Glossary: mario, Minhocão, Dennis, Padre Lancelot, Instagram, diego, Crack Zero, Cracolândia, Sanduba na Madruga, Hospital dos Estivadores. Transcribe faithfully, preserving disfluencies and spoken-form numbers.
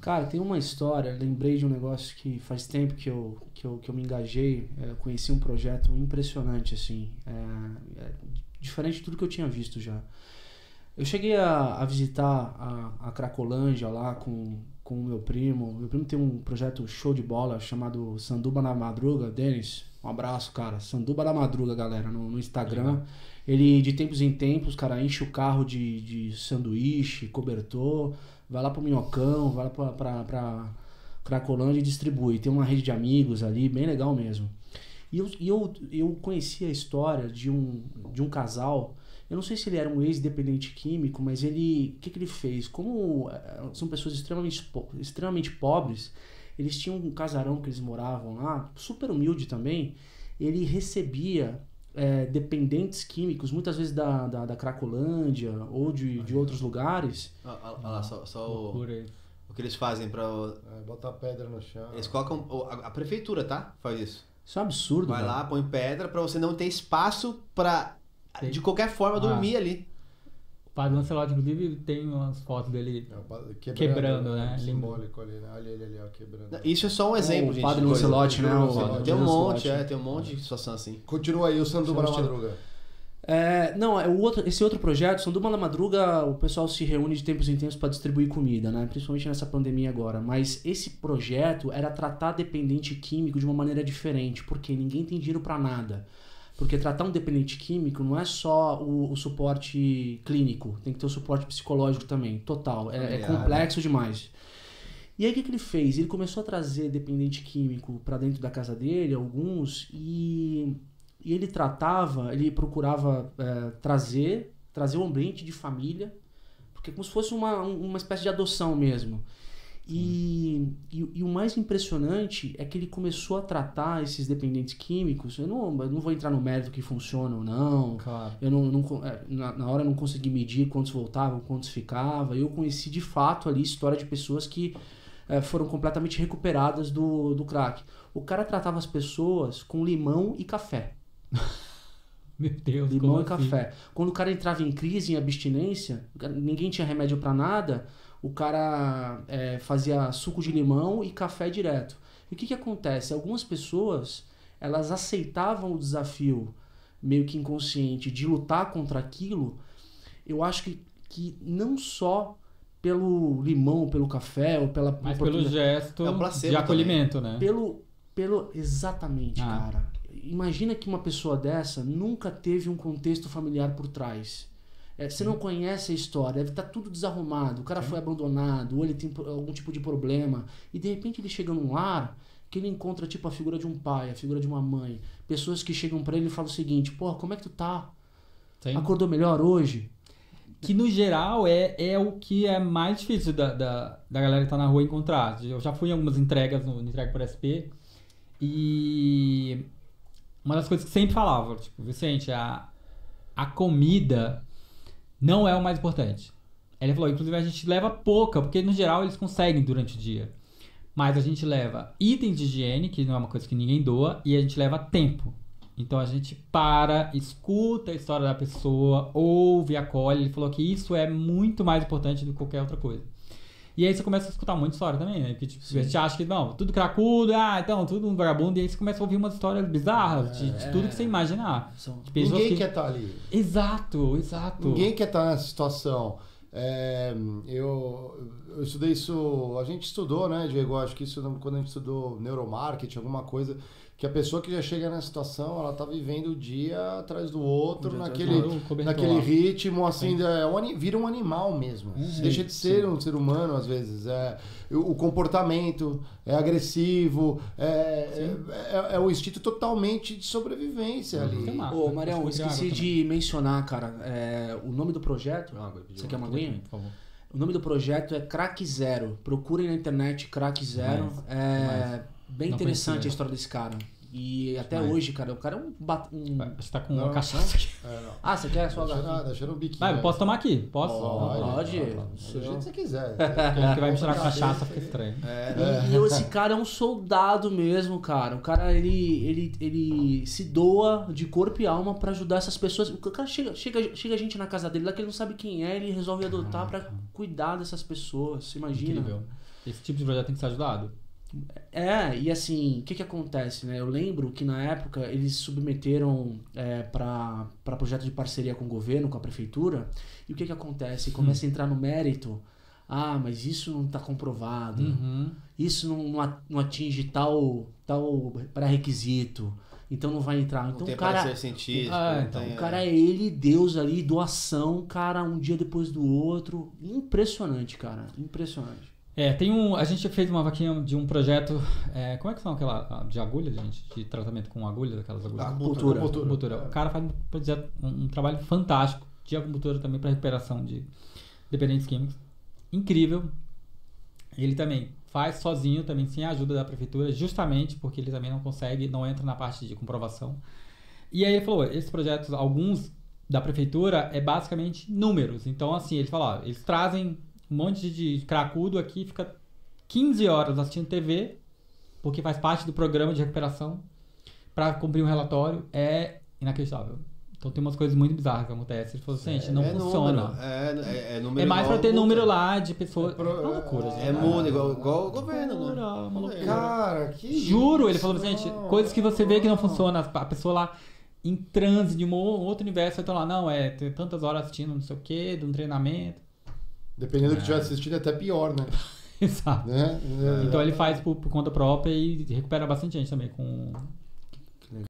Cara, tem uma história, lembrei de um negócio que faz tempo que eu, que eu, que eu me engajei, é, conheci um projeto impressionante, assim, é, é, diferente de tudo que eu tinha visto já. Eu cheguei a, a visitar a, a Cracolândia lá com, com o meu primo, meu primo tem um projeto show de bola chamado Sanduba na Madruga, Dennis, um abraço, cara, Sanduba na Madruga, galera, no, no Instagram. Ele, de tempos em tempos, cara, enche o carro de, de sanduíche, cobertor, vai lá pro Minhocão, vai lá pra, pra, pra Cracolândia e distribui. Tem uma rede de amigos ali, bem legal mesmo. E eu, eu, eu conheci a história de um, de um casal, eu não sei se ele era um ex-dependente químico, mas ele, o que, que ele fez? Como são pessoas extremamente, extremamente pobres, eles tinham um casarão que eles moravam lá, super humilde também, ele recebia... É, dependentes químicos, muitas vezes da, da, da Cracolândia ou de, de outros lugares. Olha ah, ah, lá, só, só o, o que eles fazem para o... é, botar pedra no chão. Eles colocam... A, a prefeitura, tá? Faz isso. Isso é um absurdo. Vai velho. lá, põe pedra para você não ter espaço para de qualquer forma, ah. dormir ali. O Padre Lancelot, inclusive, tem umas fotos dele é, quebrando, quebrando, né? Simbólico ali, né? Olha ele ali, ó, quebrando. Isso é só um exemplo, o gente. Padre Lancelot, né? O... Tem um monte, é, tem um monte de situação assim. Continua aí, o Sanduba na Madruga. É, não, é o outro, esse outro projeto, Sanduba na Madruga, o pessoal se reúne de tempos em tempos para distribuir comida, né? Principalmente nessa pandemia agora. Mas esse projeto era tratar dependente químico de uma maneira diferente, porque ninguém tem dinheiro para nada. Porque tratar um dependente químico não é só o, o suporte clínico, tem que ter o suporte psicológico também, total, é, é complexo demais. E aí o que, que ele fez? Ele começou a trazer dependente químico para dentro da casa dele, alguns, e, e ele tratava, ele procurava é, trazer, trazer um ambiente de família, porque é como se fosse uma, uma espécie de adoção mesmo. E, e, e o mais impressionante é que ele começou a tratar esses dependentes químicos. Eu não, eu não vou entrar no mérito que funciona ou não. Claro. Eu não, não na, na hora eu não consegui medir quantos voltavam, quantos ficavam. Eu conheci de fato ali história de pessoas que é, foram completamente recuperadas do, do crack. O cara tratava as pessoas com limão e café. Meu Deus, limão e café. Quando o cara entrava em crise, em abstinência, ninguém tinha remédio para nada. O cara é, fazia suco de limão e café direto. E o que, que acontece? Algumas pessoas, elas aceitavam o desafio meio que inconsciente de lutar contra aquilo. Eu acho que, que não só pelo limão, pelo café, ou pela... Mas pelo gesto de acolhimento, né? Pelo, pelo, exatamente, ah. cara. Imagina que uma pessoa dessa nunca teve um contexto familiar por trás. É, você não conhece a história, deve estar tudo desarrumado, o cara Sim. foi abandonado, ou ele tem algum tipo de problema, e de repente ele chega num lar que ele encontra tipo a figura de um pai, a figura de uma mãe, pessoas que chegam pra ele e falam o seguinte, pô, como é que tu tá? Sim. Acordou melhor hoje? Que no geral é, é o que é mais difícil da, da, da galera que tá na rua encontrar. Eu já fui em algumas entregas no, no Entrega por S P, e uma das coisas que sempre falava, tipo, Vicente, a, a comida... não é o mais importante. Ele falou, inclusive a gente leva pouca, porque no geral eles conseguem durante o dia. Mas a gente leva itens de higiene, que não é uma coisa que ninguém doa, e a gente leva tempo. Então a gente para, escuta a história da pessoa, ouve, acolhe. Ele falou que isso é muito mais importante do que qualquer outra coisa. E aí você começa a escutar um monte de história também, né? Porque tipo, a gente acha que, não, tudo cracudo, ah, então, tudo um vagabundo. E aí você começa a ouvir umas histórias bizarras de, de tudo que você imaginar. De Ninguém que... quer estar ali. Exato, exato. Ninguém quer estar nessa situação. É, eu, eu estudei isso, a gente estudou, né, Diego? Acho que isso quando a gente estudou neuromarketing, alguma coisa... Que a pessoa que já chega nessa situação, ela tá vivendo o dia atrás do outro, um naquele, do naquele ritmo, assim, é, vira um animal mesmo. Uhum, Deixa de ser sim. um ser humano, às vezes. É, o comportamento é agressivo, é, é, é, é o instinto totalmente de sobrevivência ali. Ô, oh, Marião, eu esqueci de mencionar, cara, é, o nome do projeto. Ah, Você quer uma aguinha? Por favor. O nome do projeto é Crack Zero. Procurem na internet Crack Zero. Mas, é... Mas... Bem não interessante conhecia. a história desse cara. E acho até mais. hoje, cara, o cara é um... Bat... um... Você tá com não, uma cachaça aqui. É, ah, você quer a sua garrafa? Cheira um biquinho. Ah, eu posso tomar aqui? Posso? Oh, pode. Pode. Pode. Do jeito que você quiser. Ele que vai misturar com cachaça, fica estranho. É. E, e esse cara é um soldado mesmo, cara. O cara, ele, ele, ele se doa de corpo e alma pra ajudar essas pessoas. O cara chega, chega, chega gente na casa dele lá que ele não sabe quem é, ele resolve adotar pra cuidar dessas pessoas. Imagina. Incrível. Esse tipo de projeto tem que ser ajudado. É, e assim, o que que acontece, né? Eu lembro que na época eles submeteram é, para para projeto de parceria com o governo, com a prefeitura, e o que que acontece? Começa hum. a entrar no mérito. Ah, mas isso não está comprovado, uhum. isso não, não atinge tal, tal pré-requisito, então não vai entrar. Então, o cara, ser científico, é, então, tem... o cara é ele, Deus ali, doação, cara, um dia depois do outro. Impressionante, cara, impressionante. É, tem um. A gente fez uma vaquinha de um projeto. É, como é que são aquela. De agulha, gente? De tratamento com agulha, daquelas agulhas? Acupuntura. Acupuntura. O cara faz um, um trabalho fantástico de acupuntura também para recuperação de dependentes químicos. Incrível. Ele também faz sozinho, também sem a ajuda da prefeitura, justamente porque ele também não consegue, não entra na parte de comprovação. E aí ele falou, esses projetos, alguns da prefeitura, é basicamente números. Então, assim, ele fala, ó, eles trazem um monte de cracudo aqui, fica quinze horas assistindo T V, porque faz parte do programa de recuperação, para cumprir um relatório, é inacreditável. Então tem umas coisas muito bizarras que acontecem. Ele falou assim, gente, não é funciona. Número, é, é, número é mais pra ter número lá de pessoas. É, pro, é uma loucura, gente. É mundo, igual, igual o governo, né? Loucura, uma loucura. Cara, que Juro, ele falou assim, gente, coisas que você vê que não funciona. A pessoa lá em transe de um outro universo vai estar lá, não, é, tem tantas horas assistindo não sei o quê, de um treinamento. Dependendo é. do que tiver assistido, é até pior, né? Exato. Né? Então ele faz por, por conta própria e recupera bastante gente também com...